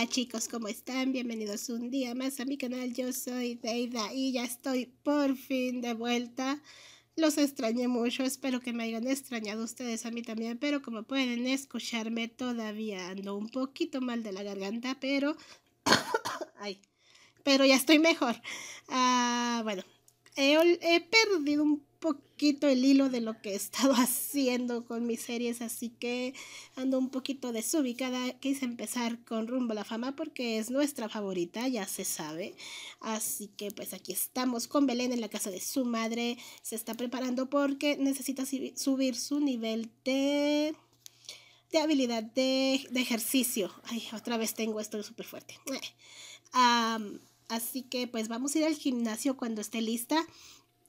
Hola chicos, ¿cómo están? Bienvenidos un día más a mi canal. Yo soy Deida y ya estoy por fin de vuelta. Los extrañé mucho, espero que me hayan extrañado ustedes a mí también, pero como pueden escucharme todavía ando un poquito mal de la garganta, pero ay, pero ya estoy mejor. Bueno, he perdido un poquito el hilo de lo que he estado haciendo con mis series, así que ando un poquito desubicada. Quise empezar con Rumbo a la Fama porque es nuestra favorita, ya se sabe, así que pues aquí estamos con Belén en la casa de su madre. Se está preparando porque necesita subir su nivel de habilidad de ejercicio. Ay, otra vez tengo esto súper fuerte. Así que pues vamos a ir al gimnasio cuando esté lista.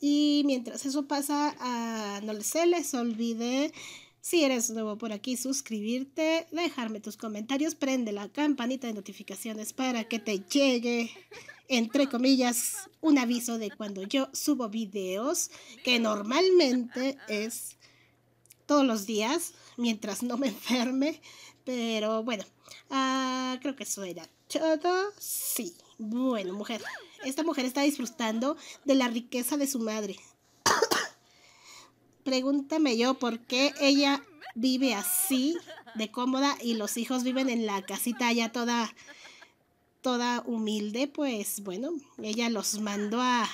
Y mientras eso pasa, no se les olvide, si eres nuevo por aquí, suscribirte, dejarme tus comentarios, prende la campanita de notificaciones para que te llegue, entre comillas, un aviso de cuando yo subo videos, que normalmente es todos los días, mientras no me enferme. Pero bueno, creo que eso era todo. Sí, bueno, mujer. Esta mujer está disfrutando de la riqueza de su madre. Pregúntame yo por qué ella vive así de cómoda y los hijos viven en la casita allá toda humilde. Pues bueno, ella los mandó a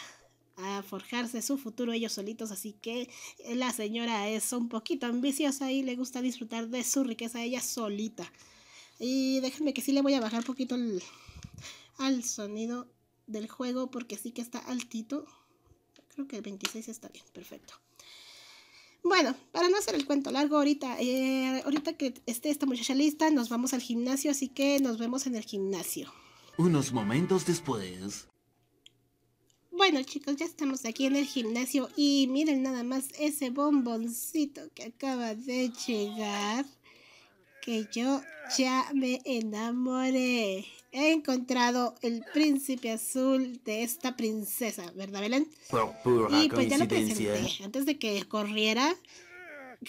forjarse su futuro ellos solitos, así que la señora es un poquito ambiciosa y le gusta disfrutar de su riqueza ella solita. Y déjenme que sí le voy a bajar un poquito al sonido del juego porque sí que está altito. Creo que el 26 está bien, perfecto. Bueno, para no hacer el cuento largo, ahorita que esté esta muchacha lista, nos vamos al gimnasio, así que nos vemos en el gimnasio. Unos momentos después. Bueno chicos, ya estamos aquí en el gimnasio y miren nada más ese bomboncito que acaba de llegar, que yo ya me enamoré. He encontrado el príncipe azul de esta princesa, ¿verdad, Belén? Y pues ya lo presenté. Antes de que corriera,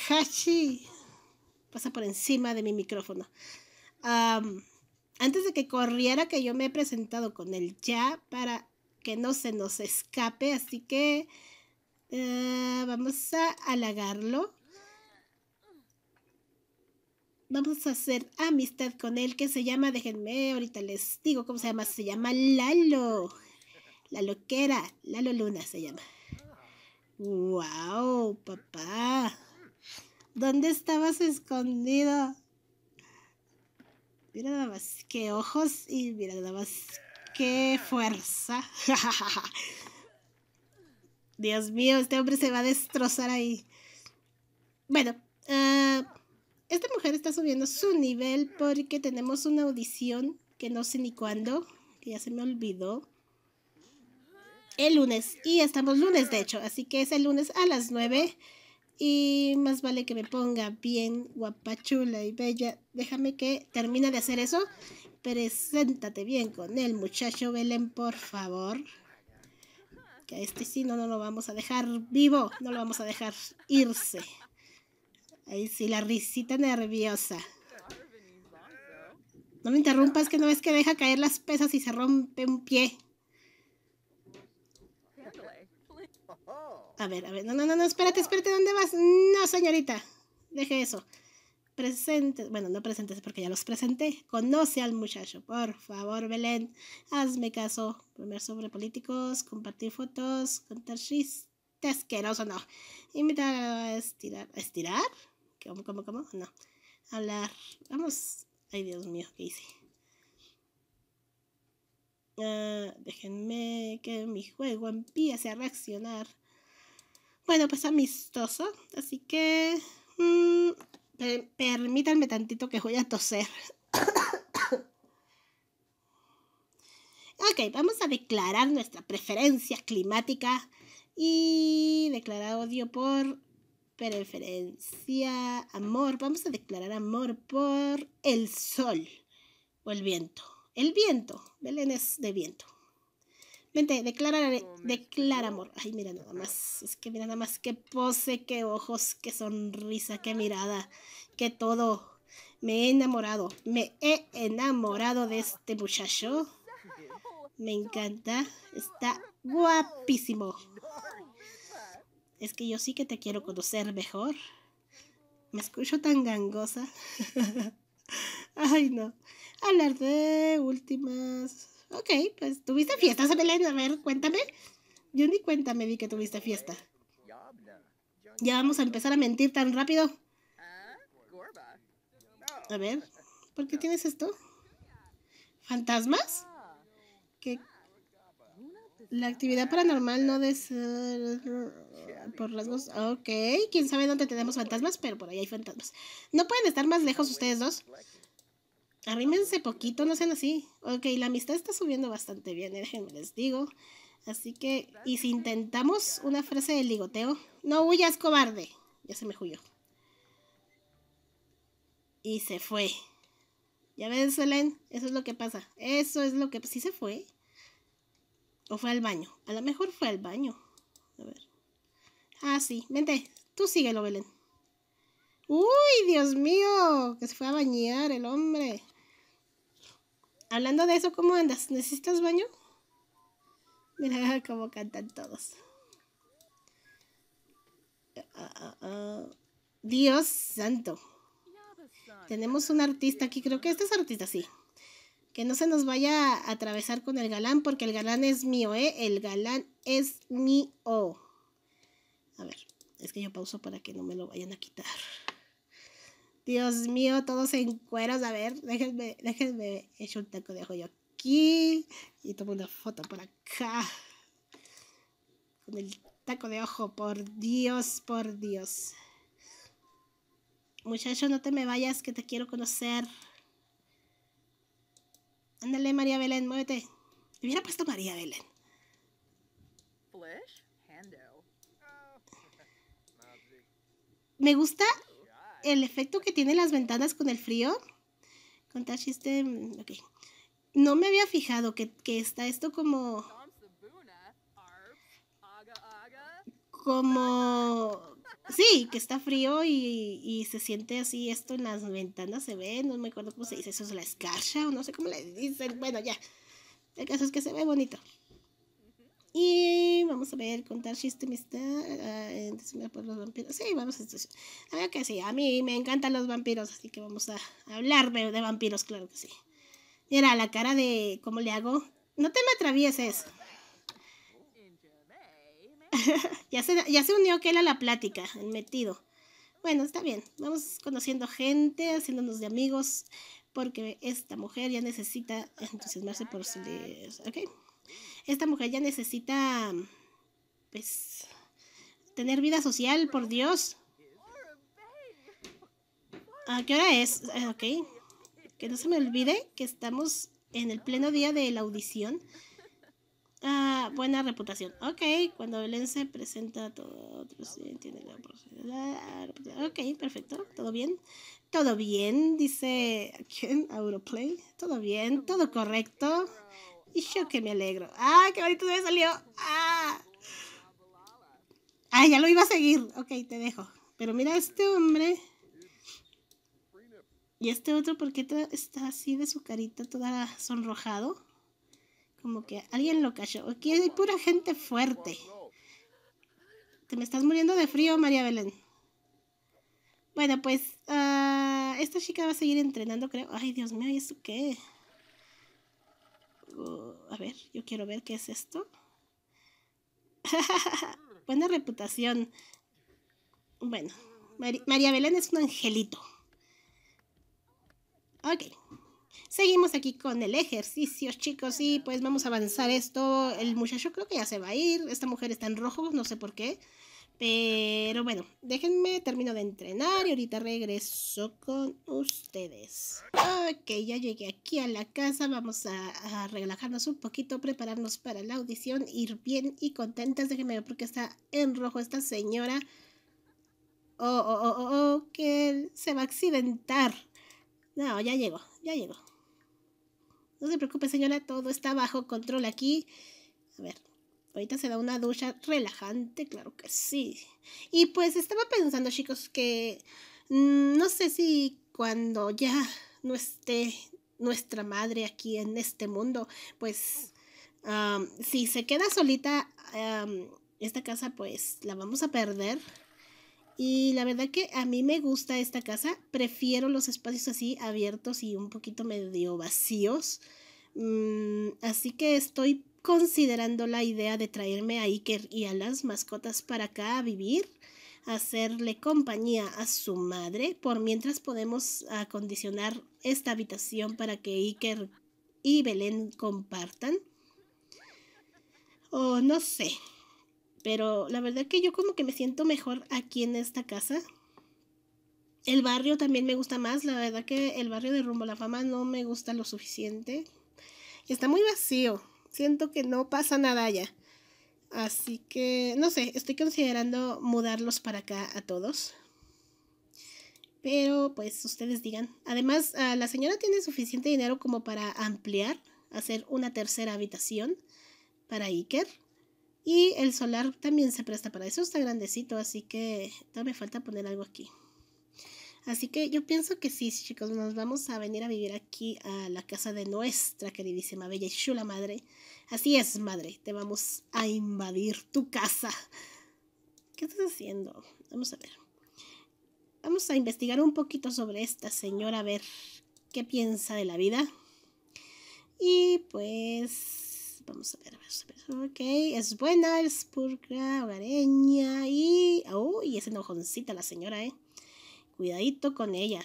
Hashi pasa por encima de mi micrófono. Antes de que corriera, que yo me he presentado con él ya para que no se nos escape. Así que vamos a halagarlo. Vamos a hacer amistad con él, que se llama, déjenme, ahorita les digo cómo se llama. Se llama Lalo. La loquera, Lalo Luna se llama. ¡Wow, papá! ¿Dónde estabas escondido? Mira nada más qué ojos y mira nada más qué fuerza. Dios mío, este hombre se va a destrozar ahí. Bueno, esta mujer está subiendo su nivel porque tenemos una audición que no sé ni cuándo, que ya se me olvidó. El lunes, y estamos lunes de hecho, así que es el lunes a las 9. Y más vale que me ponga bien guapachula y bella. Déjame que termine de hacer eso. Preséntate bien con el muchacho, Belén, por favor. Que a este sí no lo vamos a dejar vivo, no lo vamos a dejar irse. Ahí sí, la risita nerviosa. No me interrumpas, que no ves que deja caer las pesas y se rompe un pie. A ver, no, espérate, ¿dónde vas? No, señorita, deje eso. Presente, bueno, no presentes porque ya los presenté. Conoce al muchacho, por favor, Belén. Hazme caso. Primer sobre políticos, compartir fotos, contar chistes. Asqueroso, no. Invitar a estirar. ¿Estirar? ¿Cómo? No. Hablar. Vamos. Ay, Dios mío, ¿qué hice? Déjenme que mi juego empiece a reaccionar. Bueno, pues amistoso. Así que permítanme tantito que voy a toser. Ok, vamos a declarar nuestra preferencia climática. Y declarar odio por preferencia, amor. Vamos a declarar amor por el sol o el viento. El viento. Belén es de viento. Vente, declara amor. Ay, mira nada más. Es que mira nada más qué pose, qué ojos, qué sonrisa, qué mirada, qué todo. Me he enamorado de este muchacho. Me encanta. Está guapísimo. Es que yo sí que te quiero conocer mejor. Me escucho tan gangosa. Ay, no. Hablar de últimas. Ok, pues, ¿tuviste fiestas, Belén? A ver, cuéntame. Yo ni cuenta me di que tuviste fiesta. Ya vamos a empezar a mentir tan rápido. A ver, ¿por qué tienes esto? ¿Fantasmas? ¿Qué? La actividad paranormal no es por rasgos. Ok, quién sabe dónde tenemos fantasmas, pero por ahí hay fantasmas. No pueden estar más lejos ustedes dos. Arrímense poquito, no sean así. Ok, la amistad está subiendo bastante bien, déjenme les digo. Así que, y si intentamos una frase de ligoteo. No huyas, cobarde. Ya se me huyó. Y se fue. ¿Ya ves, Belén? Eso es lo que pasa. Eso es lo que... ¿Sí se fue? ¿O fue al baño? A lo mejor fue al baño. A ver. Ah, sí. Vente. Tú síguelo, Belén. ¡Uy, Dios mío! Que se fue a bañar el hombre. Hablando de eso, ¿cómo andas? ¿Necesitas baño? Mira cómo cantan todos. Dios santo. Tenemos un artista aquí, creo que este es artista, sí. Que no se nos vaya a atravesar con el galán, porque el galán es mío, ¿eh? El galán es mío. A ver, es que yo pauso para que no me lo vayan a quitar. Dios mío, todos en cueros. A ver, déjenme echo un taco de ojo yo aquí. Y tomo una foto por acá. Con el taco de ojo, por Dios, por Dios. Muchacho, no te me vayas, que te quiero conocer. Ándale, María Belén, muévete. Me hubiera puesto María Belén. Me gusta el efecto que tienen las ventanas con el frío. Contar chiste. Ok. No me había fijado que está esto como... Sí, que está frío y se siente así esto en las ventanas, se ve, no me acuerdo cómo se dice, eso es la escarcha o no sé cómo le dicen, bueno ya, el caso es que se ve bonito. Y vamos a ver, contar chiste, amistad, por los vampiros, sí, vamos a esto. A ver que sí, a mí me encantan los vampiros, así que vamos a hablarme de vampiros, claro que sí. Mira la cara de, ¿cómo le hago? No te me atravieses. Ya se unió Kel a la plática, el metido. Bueno, está bien, vamos conociendo gente, haciéndonos de amigos, porque esta mujer ya necesita entusiasmarse por su... Ok. Esta mujer ya necesita, pues, tener vida social, por Dios. ¿A qué hora es? Ok. Que no se me olvide que estamos en el pleno día de la audición. Ah, buena reputación. Ok, cuando Belén se presenta todo otro, sí, tiene la oportunidad. Ok, perfecto, todo bien. Todo bien, dice... ¿Quién? Auroplay. Todo bien, todo correcto. Y yo que me alegro. ¡Ah, qué bonito me salió! ¡Ah! ¡Ah, ya lo iba a seguir! Ok, te dejo. Pero mira a este hombre. Y este otro, ¿por qué está así de su carita toda sonrojado? Como que alguien lo cayó. Aquí hay pura gente fuerte. Te me estás muriendo de frío, María Belén. Bueno, pues... esta chica va a seguir entrenando, creo. Ay, Dios mío, ¿y eso qué? A ver, yo quiero ver qué es esto. Buena reputación. Bueno, María Belén es un angelito. Ok. Seguimos aquí con el ejercicio, chicos, y pues vamos a avanzar esto. El muchacho creo que ya se va a ir. Esta mujer está en rojo, no sé por qué. Pero bueno, déjenme, termino de entrenar y ahorita regreso con ustedes. Ok, ya llegué aquí a la casa. Vamos a relajarnos un poquito, prepararnos para la audición, ir bien y contentas. Déjenme ver por qué está en rojo esta señora. Oh, que se va a accidentar. No, ya llegó, ya llegó. No se preocupe, señora, todo está bajo control aquí. A ver, ahorita se da una ducha relajante, claro que sí. Y pues estaba pensando, chicos, que no sé si cuando ya no esté nuestra madre aquí en este mundo, pues si se queda solita esta casa, pues la vamos a perder. Y la verdad que a mí me gusta esta casa. Prefiero los espacios así abiertos y un poquito medio vacíos. Así que estoy considerando la idea de traerme a Iker y a las mascotas para acá a vivir, hacerle compañía a su madre. Por mientras podemos acondicionar esta habitación para que Iker y Belén compartan. O no sé. Pero la verdad que yo como que me siento mejor aquí en esta casa. El barrio también me gusta más. La verdad que el barrio de Rumbo a la Fama no me gusta lo suficiente. Está muy vacío. Siento que no pasa nada allá. Así que, no sé, estoy considerando mudarlos para acá a todos. Pero, pues, ustedes digan. Además, la señora tiene suficiente dinero como para ampliar, hacer una tercera habitación para Iker. Y el solar también se presta para eso, está grandecito, así que todavía me falta poner algo aquí. Así que yo pienso que sí, chicos, nos vamos a venir a vivir aquí a la casa de nuestra queridísima, bella y chula madre. Así es, madre, te vamos a invadir tu casa. ¿Qué estás haciendo? Vamos a ver. Vamos a investigar un poquito sobre esta señora, a ver qué piensa de la vida. Y pues... Vamos a ver. Ok, es buena, es purga, hogareña y... Uy, es enojoncita la señora, ¿eh? Cuidadito con ella.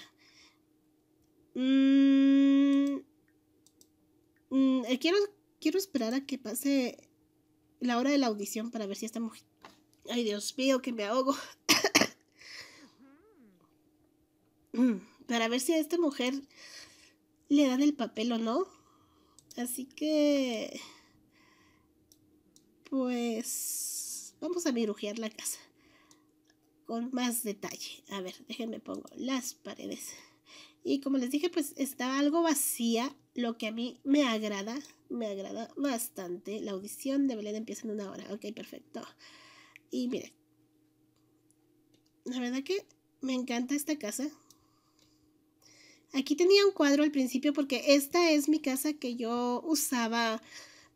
Quiero esperar a que pase la hora de la audición para ver si esta mujer... Ay, Dios mío, que me ahogo. Para ver si a esta mujer le dan el papel o no. Así que... Pues vamos a virujear la casa con más detalle. A ver, déjenme pongo las paredes. Y como les dije, pues está algo vacía, lo que a mí me agrada bastante. La audición de Belén empieza en 1 hora. Ok, perfecto. Y miren, la verdad que me encanta esta casa. Aquí tenía un cuadro al principio porque esta es mi casa que yo usaba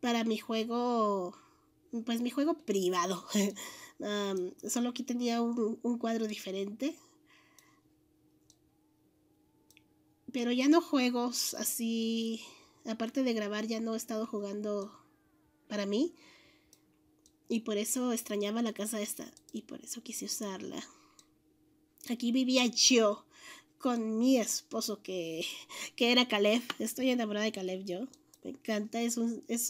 para mi juego... Pues mi juego privado. Solo aquí tenía un cuadro diferente. Pero ya no juegos así. Aparte de grabar, ya no he estado jugando para mí. Y por eso extrañaba la casa esta. Y por eso quise usarla. Aquí vivía yo con mi esposo que era Caleb. Estoy enamorada de Caleb yo. Me encanta, es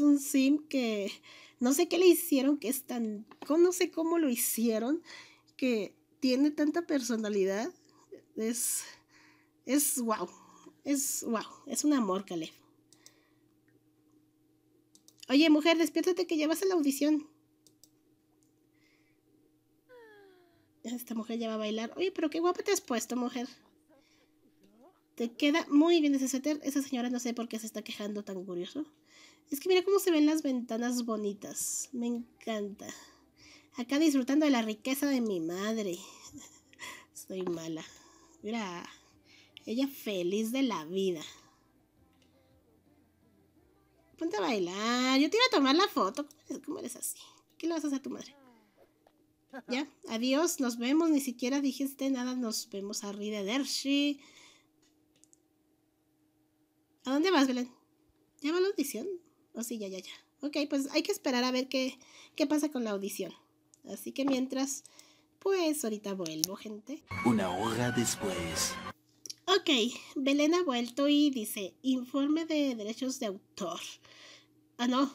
un sim que no sé qué le hicieron, que es tan... No sé cómo lo hicieron, que tiene tanta personalidad. Es wow, es un amor, Caleb. Oye, mujer, despiértate que ya vas a la audición. Esta mujer ya va a bailar. Oye, pero qué guapa te has puesto, mujer. Te queda muy bien ese suéter. Esa señora no sé por qué se está quejando tan curioso. Es que mira cómo se ven las ventanas bonitas. Me encanta. Acá disfrutando de la riqueza de mi madre. Soy mala. Mira. Ella feliz de la vida. Ponte a bailar. Yo te iba a tomar la foto. ¿Cómo eres así? ¿Qué le vas a hacer a tu madre? Ya. Adiós. Nos vemos. Ni siquiera dijiste nada. Nos vemos a Ridershi. ¿A dónde vas, Belén? ¿Ya va la audición? Oh, sí, ya. Ok, pues hay que esperar a ver qué pasa con la audición. Así que mientras, pues ahorita vuelvo, gente. 1 hora después. Ok, Belén ha vuelto y dice, informe de derechos de autor. Ah, no,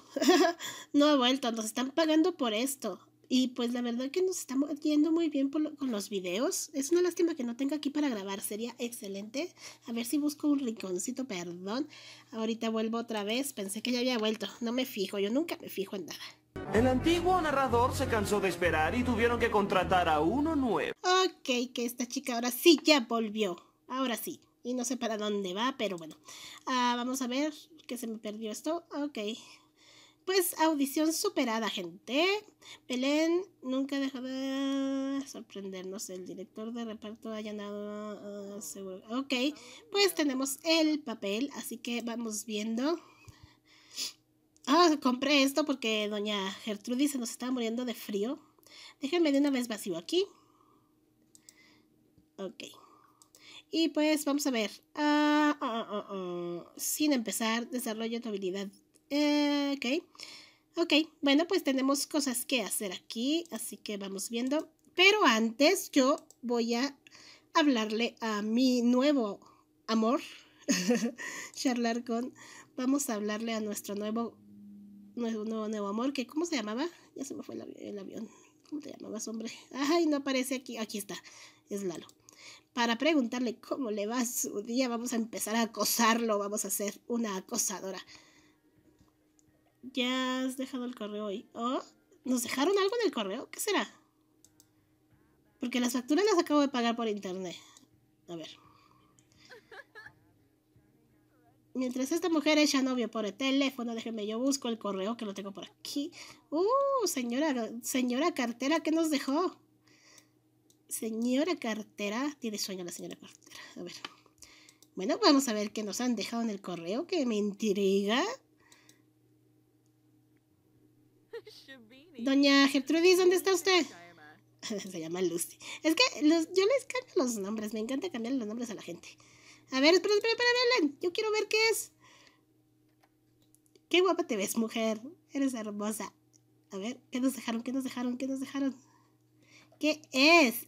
no ha vuelto, nos están pagando por esto. Y pues la verdad que nos estamos yendo muy bien con los videos. Es una lástima que no tenga aquí para grabar. Sería excelente. A ver si busco un rinconcito, perdón. Ahorita vuelvo otra vez. Pensé que ya había vuelto. No me fijo. Yo nunca me fijo en nada. El antiguo narrador se cansó de esperar y tuvieron que contratar a uno nuevo. Ok, que esta chica ahora sí ya volvió. Ahora sí. Y no sé para dónde va, pero bueno. Vamos a ver que se me perdió esto. Ok. Pues audición superada, gente. Belén nunca deja de sorprendernos. El director de reparto ha llenado... seguro. Ok, pues tenemos el papel, así que vamos viendo. Ah, compré esto porque doña Gertrudis se nos estaba muriendo de frío. Déjenme de una vez vacío aquí. Ok. Y pues vamos a ver. Sin empezar, desarrollo tu habilidad. Ok, bueno, pues tenemos cosas que hacer aquí, así que vamos viendo. Pero antes yo voy a hablarle a mi nuevo amor, charlar con, vamos a hablarle a nuestro nuevo amor, que ¿cómo se llamaba? Ya se me fue el avión, ¿cómo te llamabas, hombre? Ay, no aparece aquí, aquí está, es Lalo. Para preguntarle cómo le va su día, vamos a empezar a acosarlo, vamos a ser una acosadora. Ya has dejado el correo hoy. Oh, ¿nos dejaron algo en el correo? ¿Qué será? Porque las facturas las acabo de pagar por internet. A ver. Mientras esta mujer echa novio por el teléfono, déjenme yo busco el correo que lo tengo por aquí. Señora cartera, ¿qué nos dejó? Señora cartera, tiene sueño la señora cartera. A ver. Bueno, vamos a ver qué nos han dejado en el correo, que me intriga. Doña Gertrudis, ¿dónde está usted? Se llama Lucy. Es que yo les cambio los nombres. Me encanta cambiar los nombres a la gente. A ver, espera, yo quiero ver qué es. Qué guapa te ves, mujer. Eres hermosa. A ver, ¿qué nos dejaron? ¿Qué es?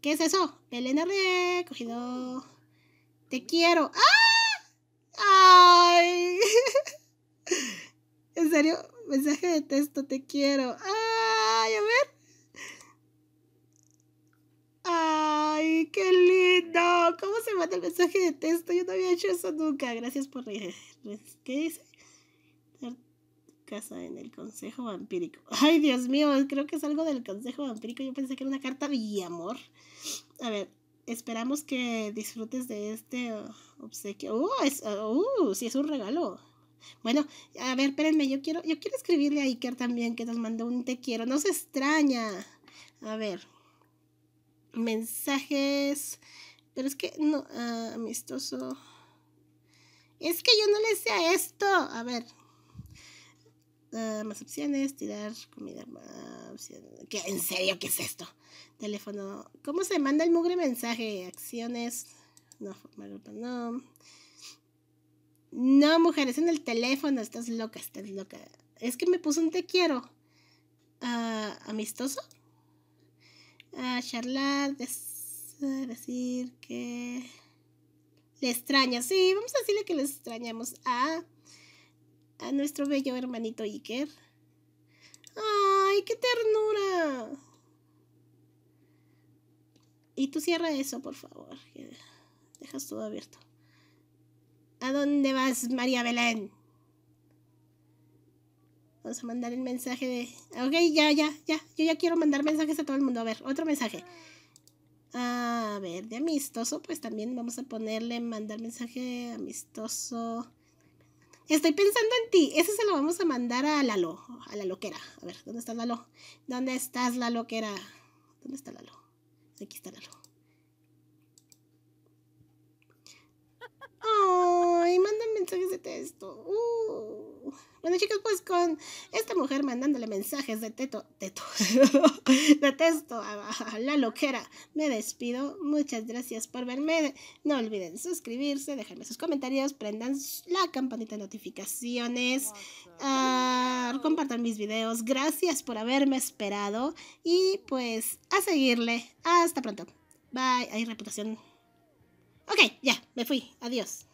¿Qué es eso? Belén ha recogido. Te quiero. ¡Ah! ¡Ay! En serio, mensaje de texto, te quiero. Ay, a ver. Ay, qué lindo. ¿Cómo se manda el mensaje de texto? Yo no había hecho eso nunca. Gracias por reír. ¿Qué dice? Casa en el consejo vampírico. Ay, Dios mío, creo que es algo del consejo vampírico. Yo pensé que era una carta de amor. A ver, esperamos que disfrutes de este obsequio. Sí, es un regalo. Bueno, a ver, espérenme, yo quiero escribirle a Iker también, que nos mandó un te quiero, no se extraña. A ver, mensajes, pero es que no, amistoso. Es que yo no le sé a esto. A ver, más opciones, tirar comida, más opciones. ¿Qué? ¿En serio qué es esto? Teléfono, ¿cómo se manda el mugre mensaje? Acciones, no, formar grupo, no. No, mujeres, en el teléfono, estás loca. Es que me puso un te quiero. ¿Amistoso? Charlar, decir que... Le extraña, sí, vamos a decirle que le extrañamos a nuestro bello hermanito Iker. ¡Ay, qué ternura! Y tú cierra eso, por favor, que dejas todo abierto. ¿A dónde vas, María Belén? Vamos a mandar el mensaje de... Ok, ya. Yo ya quiero mandar mensajes a todo el mundo. A ver, otro mensaje. A ver, de amistoso, pues también vamos a ponerle mandar mensaje amistoso. Estoy pensando en ti. Ese se lo vamos a mandar a Lalo, a la loquera. A ver, ¿dónde está Lalo? ¿Dónde estás, la loquera? ¿Dónde está Lalo? Aquí está Lalo. Ay, mandan mensajes de texto. Bueno, chicos, pues con esta mujer mandándole mensajes de texto a la loquera, me despido. Muchas gracias por verme. No olviden suscribirse, dejarme sus comentarios, prendan la campanita de notificaciones, compartan mis videos. Gracias por haberme esperado y pues a seguirle. Hasta pronto. Bye. Hay reputación. Ok, ya, me fui. Adiós.